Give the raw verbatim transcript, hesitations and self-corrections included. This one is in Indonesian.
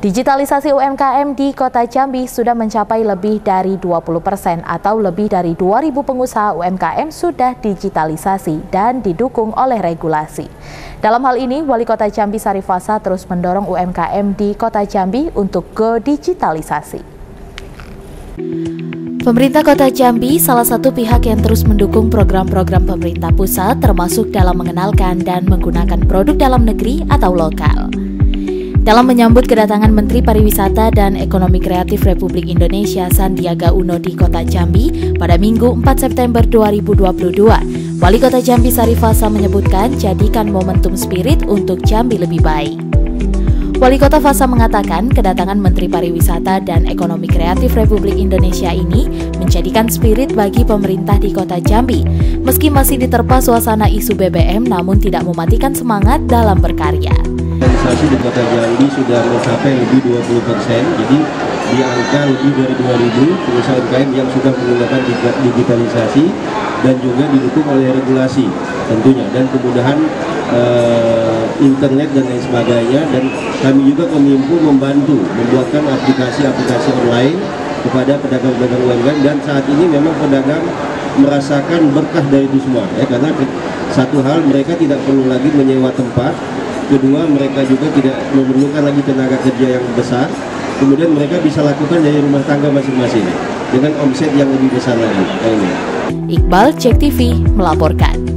Digitalisasi U M K M di Kota Jambi sudah mencapai lebih dari dua puluh persen atau lebih dari dua ribu pengusaha U M K M sudah digitalisasi dan didukung oleh regulasi. Dalam hal ini, Wali Kota Jambi Syarif Fasha terus mendorong U M K M di Kota Jambi untuk go digitalisasi. Pemerintah Kota Jambi salah satu pihak yang terus mendukung program-program pemerintah pusat, termasuk dalam mengenalkan dan menggunakan produk dalam negeri atau lokal. Dalam menyambut kedatangan Menteri Pariwisata dan Ekonomi Kreatif Republik Indonesia Sandiaga Uno di Kota Jambi pada Minggu empat September dua ribu dua puluh dua, Wali Kota Jambi Syarif Fasha menyebutkan jadikan momentum spirit untuk Jambi lebih baik. Wali Kota Fasha mengatakan kedatangan Menteri Pariwisata dan Ekonomi Kreatif Republik Indonesia ini menjadikan spirit bagi pemerintah di Kota Jambi. Meski masih diterpa suasana isu B B M, namun tidak mematikan semangat dalam berkarya. Digitalisasi di Kota Jambi sudah mencapai lebih dua puluh persen, jadi di angka lebih dari dua ribu pengusaha U M K M yang sudah menggunakan digitalisasi dan juga didukung oleh regulasi tentunya dan kemudahan eh, internet dan lain sebagainya, dan kami juga Kominfo membantu membuatkan aplikasi-aplikasi online kepada pedagang-pedagang U M K M, dan saat ini memang pedagang merasakan berkah dari itu semua ya, karena satu hal mereka tidak perlu lagi menyewa tempat, kedua mereka juga tidak memerlukan lagi tenaga kerja yang besar, kemudian mereka bisa lakukan dari rumah tangga masing-masing dengan omset yang lebih besar lagi. Iqbal Cek T V melaporkan.